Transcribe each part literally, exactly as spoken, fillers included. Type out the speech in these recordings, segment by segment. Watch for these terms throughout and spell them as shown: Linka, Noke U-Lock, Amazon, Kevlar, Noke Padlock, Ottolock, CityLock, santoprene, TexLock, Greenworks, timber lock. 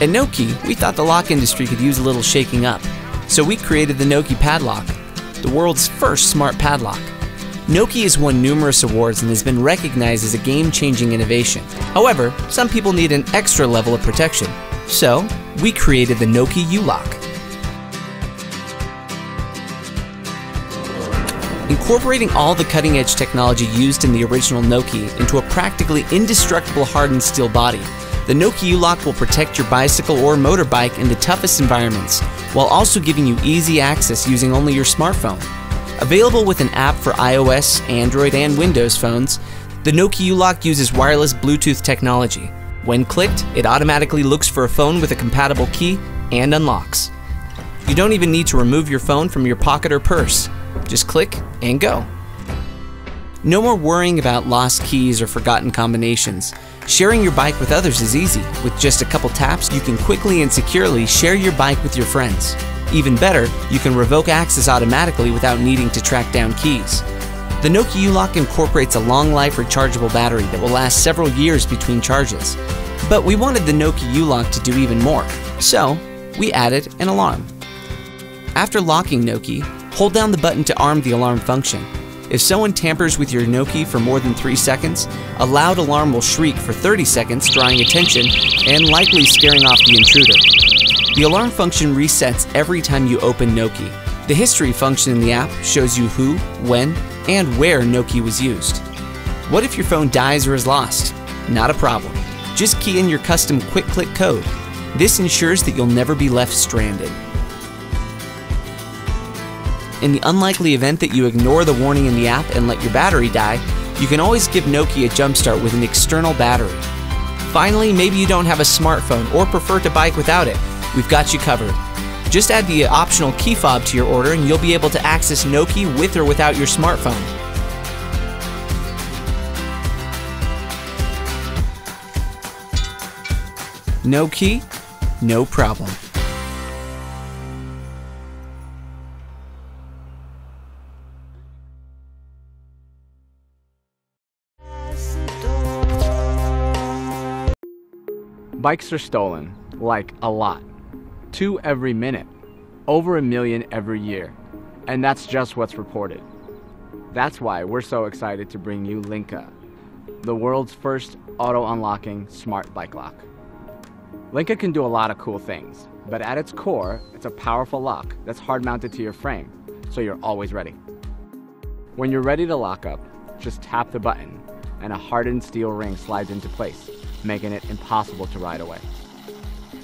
At Noke, we thought the lock industry could use a little shaking up, so we created the Noke Padlock, the world's first smart padlock. Noke has won numerous awards and has been recognized as a game-changing innovation. However, some people need an extra level of protection, so we created the Noke U-Lock. Incorporating all the cutting-edge technology used in the original Noke into a practically indestructible hardened steel body, the Noke U-Lock will protect your bicycle or motorbike in the toughest environments, while also giving you easy access using only your smartphone. Available with an app for iOS, Android, and Windows phones, the Noke U-Lock uses wireless Bluetooth technology. When clicked, it automatically looks for a phone with a compatible key and unlocks. You don't even need to remove your phone from your pocket or purse. Just click and go. No more worrying about lost keys or forgotten combinations. Sharing your bike with others is easy. With just a couple taps, you can quickly and securely share your bike with your friends. Even better, you can revoke access automatically without needing to track down keys. The Noke U-Lock incorporates a long-life rechargeable battery that will last several years between charges. But we wanted the Noke U-Lock to do even more, so we added an alarm. After locking Noke, hold down the button to arm the alarm function. If someone tampers with your Noke for more than three seconds, a loud alarm will shriek for thirty seconds, drawing attention and likely scaring off the intruder. The alarm function resets every time you open Noke. The history function in the app shows you who, when, and where Noke was used. What if your phone dies or is lost? Not a problem. Just key in your custom quick click code. This ensures that you'll never be left stranded. In the unlikely event that you ignore the warning in the app and let your battery die, you can always give Noke a jump start with an external battery. Finally, maybe you don't have a smartphone or prefer to bike without it. We've got you covered. Just add the optional key fob to your order and you'll be able to access Noke with or without your smartphone. No key, no problem. Bikes are stolen, like a lot. Two every minute, over a million every year. And that's just what's reported. That's why we're so excited to bring you Linka, the world's first auto-unlocking smart bike lock. Linka can do a lot of cool things, but at its core, it's a powerful lock that's hard-mounted to your frame, so you're always ready. When you're ready to lock up, just tap the button, and a hardened steel ring slides into place, making it impossible to ride away.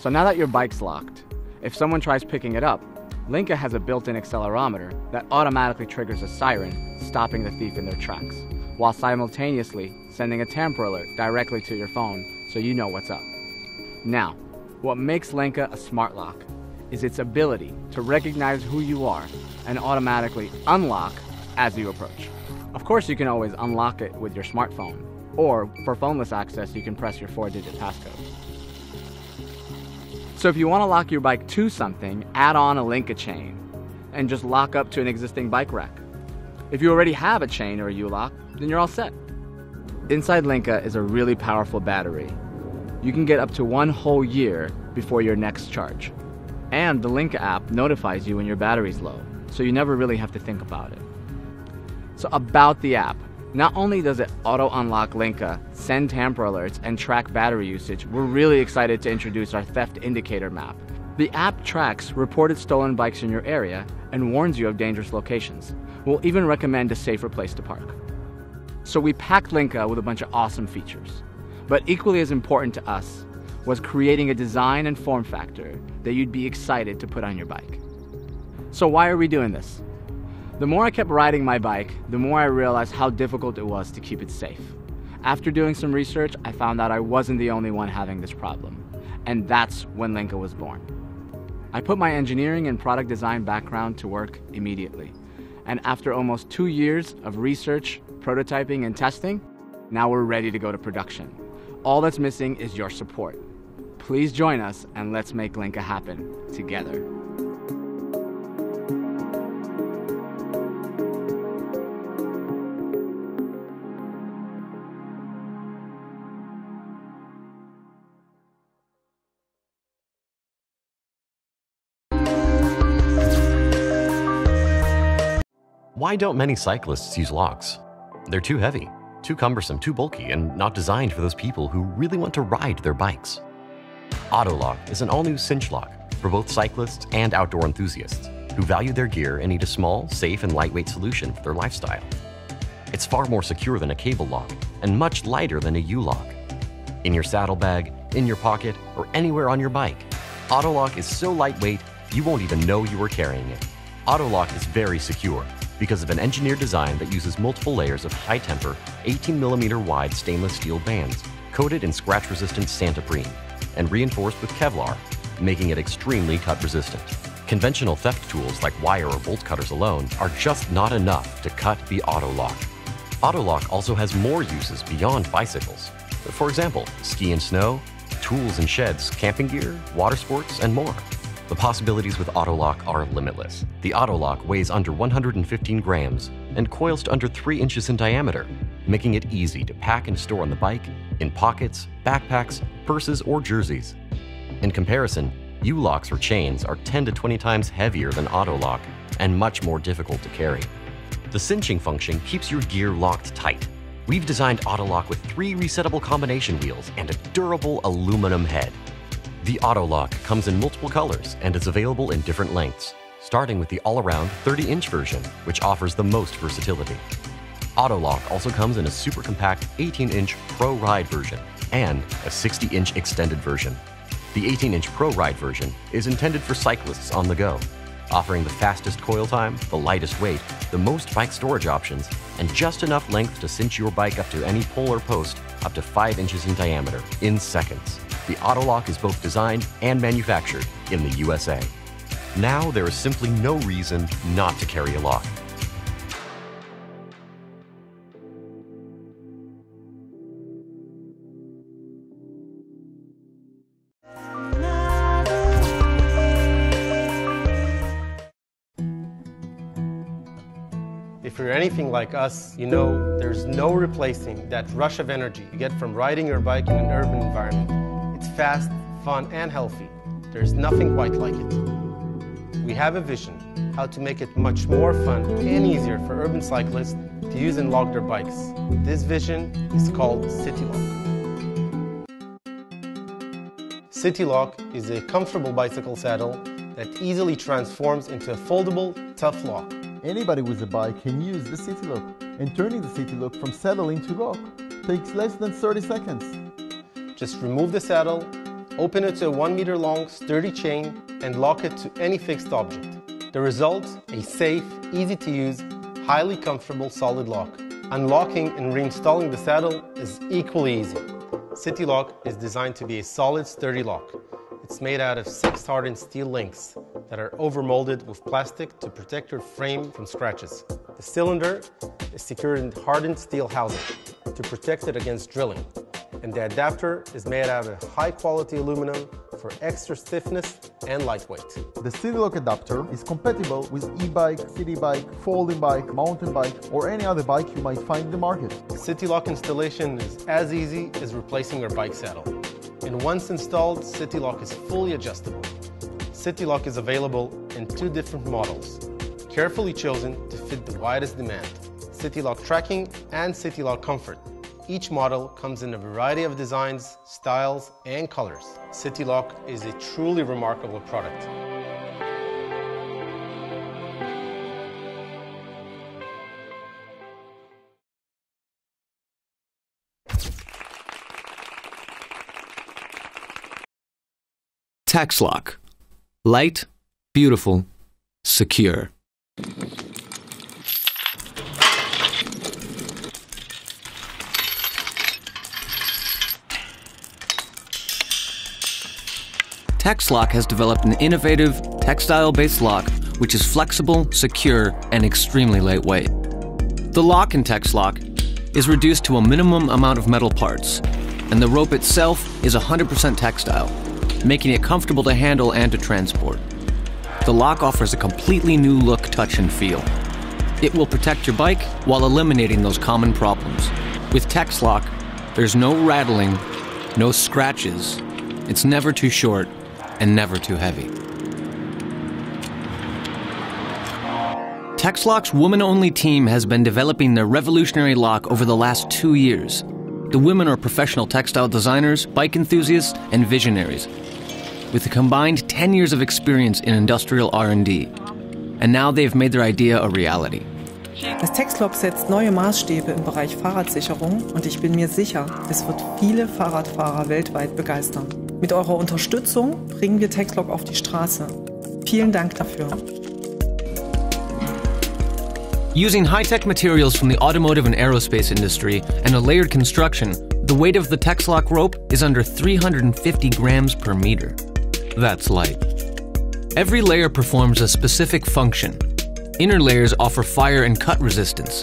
So now that your bike's locked, if someone tries picking it up, Linka has a built-in accelerometer that automatically triggers a siren, stopping the thief in their tracks, while simultaneously sending a tamper alert directly to your phone so you know what's up. Now, what makes Linka a smart lock is its ability to recognize who you are and automatically unlock as you approach. Of course, you can always unlock it with your smartphone, or for phoneless access, you can press your four digit passcode. So if you want to lock your bike to something, add on a Linka chain and just lock up to an existing bike rack. If you already have a chain or a U-Lock, then you're all set. Inside Linka is a really powerful battery. You can get up to one whole year before your next charge. And the Linka app notifies you when your battery's low, so you never really have to think about it. So about the app. Not only does it auto-unlock Linka, send tamper alerts, and track battery usage, we're really excited to introduce our theft indicator map. The app tracks reported stolen bikes in your area and warns you of dangerous locations. We'll even recommend a safer place to park. So we packed Linka with a bunch of awesome features. But equally as important to us was creating a design and form factor that you'd be excited to put on your bike. So why are we doing this? The more I kept riding my bike, the more I realized how difficult it was to keep it safe. After doing some research, I found out I wasn't the only one having this problem. And that's when Linka was born. I put my engineering and product design background to work immediately. And after almost two years of research, prototyping, and testing, now we're ready to go to production. All that's missing is your support. Please join us and let's make Linka happen together. Why don't many cyclists use locks? They're too heavy, too cumbersome, too bulky, and not designed for those people who really want to ride their bikes. Ottolock is an all-new cinch lock for both cyclists and outdoor enthusiasts who value their gear and need a small, safe, and lightweight solution for their lifestyle. It's far more secure than a cable lock and much lighter than a U-Lock. In your saddlebag, in your pocket, or anywhere on your bike, Ottolock is so lightweight you won't even know you were carrying it. Ottolock is very secure because of an engineered design that uses multiple layers of high-temper, eighteen millimeter wide stainless steel bands coated in scratch-resistant santoprene and reinforced with Kevlar, making it extremely cut-resistant. Conventional theft tools like wire or bolt cutters alone are just not enough to cut the Ottolock. Ottolock also has more uses beyond bicycles. For example, ski and snow, tools and sheds, camping gear, water sports, and more. The possibilities with Ottolock are limitless. The Ottolock weighs under one hundred fifteen grams and coils to under three inches in diameter, making it easy to pack and store on the bike, in pockets, backpacks, purses, or jerseys. In comparison, U-Locks or chains are ten to twenty times heavier than Ottolock and much more difficult to carry. The cinching function keeps your gear locked tight. We've designed Ottolock with three resettable combination wheels and a durable aluminum head. The Ottolock comes in multiple colors and is available in different lengths, starting with the all-around thirty inch version, which offers the most versatility. Ottolock also comes in a super compact eighteen inch Pro Ride version and a sixty inch extended version. The eighteen inch Pro Ride version is intended for cyclists on the go, offering the fastest coil time, the lightest weight, the most bike storage options, and just enough length to cinch your bike up to any pole or post up to five inches in diameter in seconds. The Ottolock is both designed and manufactured in the U S A. Now there is simply no reason not to carry a lock. If you're anything like us, you know there's no replacing that rush of energy you get from riding your bike in an urban environment. It's fast, fun, and healthy. There's nothing quite like it. We have a vision how to make it much more fun and easier for urban cyclists to use and lock their bikes. This vision is called CityLock. CityLock is a comfortable bicycle saddle that easily transforms into a foldable, tough lock. Anybody with a bike can use the CityLock, and turning the CityLock from saddle into lock takes less than thirty seconds. Just remove the saddle, open it to a one meter long sturdy chain, and lock it to any fixed object. The result, a safe, easy to use, highly comfortable solid lock. Unlocking and reinstalling the saddle is equally easy. CityLock is designed to be a solid, sturdy lock. It's made out of six hardened steel links that are overmolded with plastic to protect your frame from scratches. The cylinder is secured in hardened steel housing to protect it against drilling. And the adapter is made out of high-quality aluminum for extra stiffness and lightweight. The CityLock adapter is compatible with e-bike, city bike, folding bike, mountain bike, or any other bike you might find in the market. CityLock installation is as easy as replacing your bike saddle. And once installed, CityLock is fully adjustable. CityLock is available in two different models, carefully chosen to fit the widest demand: CityLock Tracking and CityLock Comfort. Each model comes in a variety of designs, styles, and colors. CityLock is a truly remarkable product. TexLock. Light, beautiful, secure. TexLock has developed an innovative, textile-based lock which is flexible, secure, and extremely lightweight. The lock in TexLock is reduced to a minimum amount of metal parts, and the rope itself is one hundred percent textile, making it comfortable to handle and to transport. The lock offers a completely new look, touch, and feel. It will protect your bike while eliminating those common problems. With TexLock, there's no rattling, no scratches, it's never too short, and never too heavy. TexLock's women-only team has been developing their revolutionary lock over the last two years. The women are professional textile designers, bike enthusiasts, and visionaries, with a combined ten years of experience in industrial R and D. And now they've made their idea a reality. Das TexLock setzt neue Maßstäbe im Bereich Fahrradsicherung und ich bin mir sicher, es wird viele Fahrradfahrer weltweit begeistern. Mit eurer Unterstützung bringen wir TexLock auf die Straße. Vielen Dank dafür. Using high-tech materials from the automotive and aerospace industry and a layered construction, the weight of the TexLock rope is under three hundred fifty grams per meter. That's light. Every layer performs a specific function. Inner layers offer fire and cut resistance.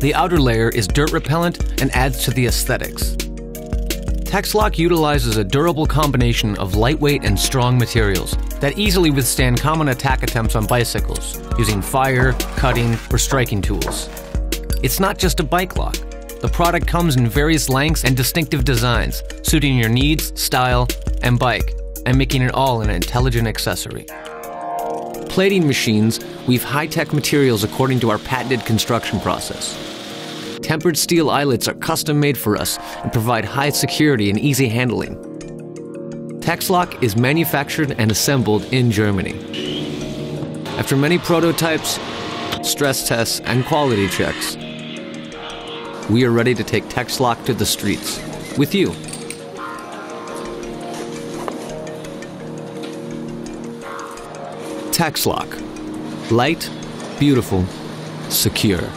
The outer layer is dirt repellent and adds to the aesthetics. TexLock utilizes a durable combination of lightweight and strong materials that easily withstand common attack attempts on bicycles, using fire, cutting, or striking tools. It's not just a bike lock. The product comes in various lengths and distinctive designs, suiting your needs, style, and bike, and making it all an intelligent accessory. Plating machines weave high-tech materials according to our patented construction process. Tempered steel eyelets are custom-made for us and provide high security and easy handling. TexLock is manufactured and assembled in Germany. After many prototypes, stress tests, and quality checks, we are ready to take TexLock to the streets with you. TexLock. Light, beautiful, secure.